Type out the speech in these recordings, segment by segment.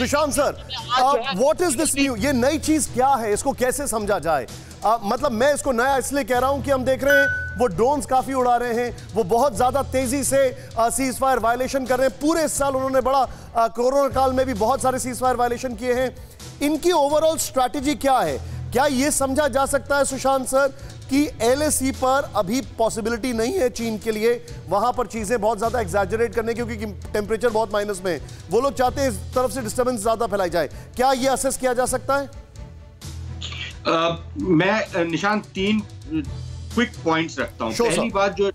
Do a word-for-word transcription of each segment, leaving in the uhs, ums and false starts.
Sushant sir, what is this new, ये नई चीज क्या है, इसको कैसे समझा जाए? uh, मतलब मैं इसको नया इसलिए कह रहा हूं कि हम देख रहे हैं वो ड्रोन्स काफी उड़ा रहे हैं, वो बहुत ज्यादा तेजी से सीज फायर वायलेशन कर रहे हैं। पूरे इस साल उन्होंने बड़ा uh, कोरोना काल में भी बहुत सारे सीज फायर वायलेशन किए हैं। इनकी ओवरऑल स्ट्रैटेजी क्या है? क्या ये समझा जा सकता है सुशांत सर कि एलएसी पर अभी पॉसिबिलिटी नहीं है चीन के लिए, वहां पर चीजें बहुत ज्यादा एग्जैजरेट करने की, क्योंकि टेम्परेचर बहुत माइनस में है, वो लोग चाहते हैं इस तरफ से डिस्टर्बेंस ज्यादा फैलाई जाए? क्या ये असेस किया जा सकता है? आ, मैं निशान तीन क्विक पॉइंट्स रखता हूं। पहली बात, जो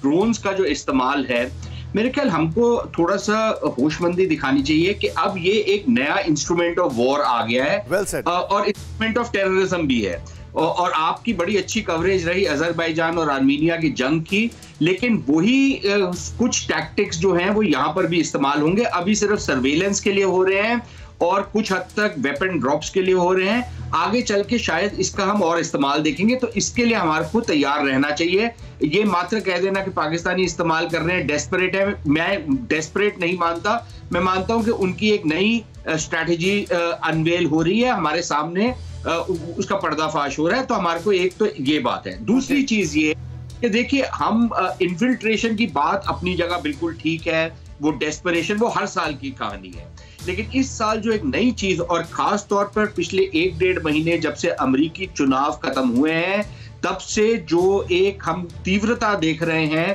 ड्रोन्स का जो इस्तेमाल है, मेरे ख्याल हमको थोड़ा सा होशमंदी दिखानी चाहिए कि अब ये एक नया इंस्ट्रूमेंट ऑफ वॉर आ गया है। well said. और इंस्ट्रूमेंट ऑफ टेररिज्म भी है। और आपकी बड़ी अच्छी कवरेज रही अजरबैजान और आर्मेनिया की जंग की, लेकिन वही कुछ टैक्टिक्स जो हैं वो यहाँ पर भी इस्तेमाल होंगे। अभी सिर्फ सर्वेलेंस के लिए हो रहे हैं और कुछ हद तक वेपन ड्रॉप्स के लिए हो रहे हैं। आगे चल के शायद इसका हम और इस्तेमाल देखेंगे, तो इसके लिए हमारे को तैयार रहना चाहिए। ये मात्र कह देना कि पाकिस्तानी इस्तेमाल कर रहे हैं, डेस्परेट है, मैं डेस्परेट नहीं मानता। मैं मानता हूं कि उनकी एक नई स्ट्रैटेजी अनवेल हो रही है हमारे सामने, उसका पर्दाफाश हो रहा है। तो हमारे को एक तो ये बात है। दूसरी चीज ये कि देखिए, हम इन्फिल्ट्रेशन की बात अपनी जगह बिल्कुल ठीक है, वो डेस्परेशन वो हर साल की कहानी है, लेकिन इस साल जो एक नई चीज, और खास तौर पर पिछले एक डेढ़ महीने जब से अमेरिकी चुनाव खत्म हुए हैं तब से जो एक हम तीव्रता देख रहे हैं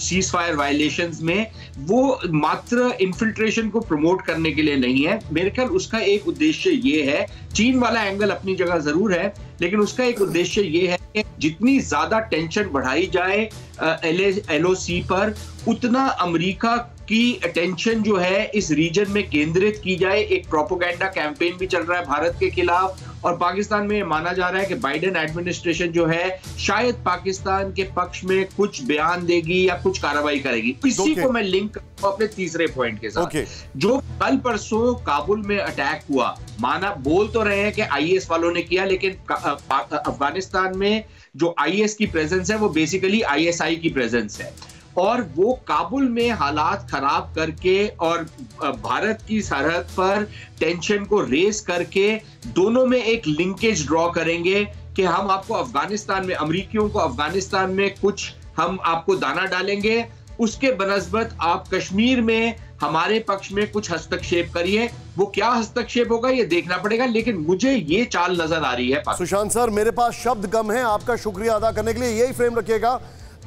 सीज फायर वायलेशंस में, वो मात्र इन्फिल्ट्रेशन को प्रमोट करने के लिए नहीं है। मेरे ख्याल उसका एक उद्देश्य ये है, चीन वाला एंगल अपनी जगह जरूर है, लेकिन उसका एक उद्देश्य ये है कि जितनी ज्यादा टेंशन बढ़ाई जाए एलओसी पर, उतना अमेरिका की अटेंशन जो है इस रीजन में केंद्रित की जाए। एक प्रोपोगेंडा कैंपेन भी चल रहा है भारत के खिलाफ, और पाकिस्तान में माना जा रहा है कि बाइडन एडमिनिस्ट्रेशन जो है शायद पाकिस्तान के पक्ष में कुछ बयान देगी या कुछ कार्रवाई करेगी। इसी okay. को मैं लिंक करता हूं अपने तीसरे पॉइंट के साथ। okay. जो कल परसों काबुल में अटैक हुआ, माना बोल तो रहे हैं कि आईएस वालों ने किया, लेकिन अफगानिस्तान में जो आईएस की प्रेजेंस है वो बेसिकली आईएसआई की प्रेजेंस है, और वो काबुल में हालात खराब करके और भारत की सरहद पर टेंशन को रेस करके दोनों में एक लिंकेज ड्रॉ करेंगे कि हम आपको अफगानिस्तान में, अमेरिकियों को अफगानिस्तान में कुछ हम आपको दाना डालेंगे, उसके बनस्बत आप कश्मीर में हमारे पक्ष में कुछ हस्तक्षेप करिए। वो क्या हस्तक्षेप होगा ये देखना पड़ेगा, लेकिन मुझे ये चाल नजर आ रही है। सुशांत सर, मेरे पास शब्द कम है, आपका शुक्रिया अदा करने के लिए। यही फ्रेम रखिएगा।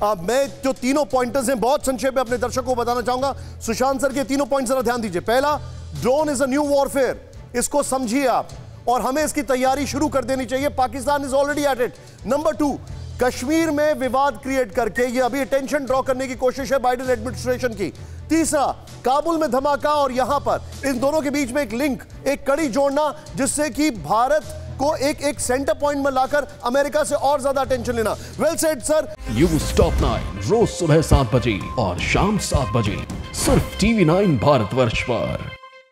आ, मैं जो तीनों पॉइंटर्स हैं बहुत संक्षेप में अपने दर्शकों को बताना चाहूंगा। सुशांत सर के तीनों पॉइंट जरा ध्यान दीजिए। पहला, drone is a new warfare, इसको समझिए आप, और हमें इसकी तैयारी शुरू कर देनी चाहिए, Pakistan is already at it. Number two, Kashmir में विवाद क्रिएट करके ये अभी अटेंशन ड्रॉ करने की कोशिश है बाइडन एडमिनिस्ट्रेशन की। तीसरा, काबुल में धमाका और यहां पर, इन दोनों के बीच में एक लिंक, एक कड़ी जोड़ना, जिससे कि भारत को एक एक सेंटर पॉइंट में लाकर अमेरिका से और ज्यादा अटेंशन लेना। Well said sir. News top nine रोज सुबह सात बजे और शाम सात बजे सिर्फ टीवी नाइन भारतवर्ष पर।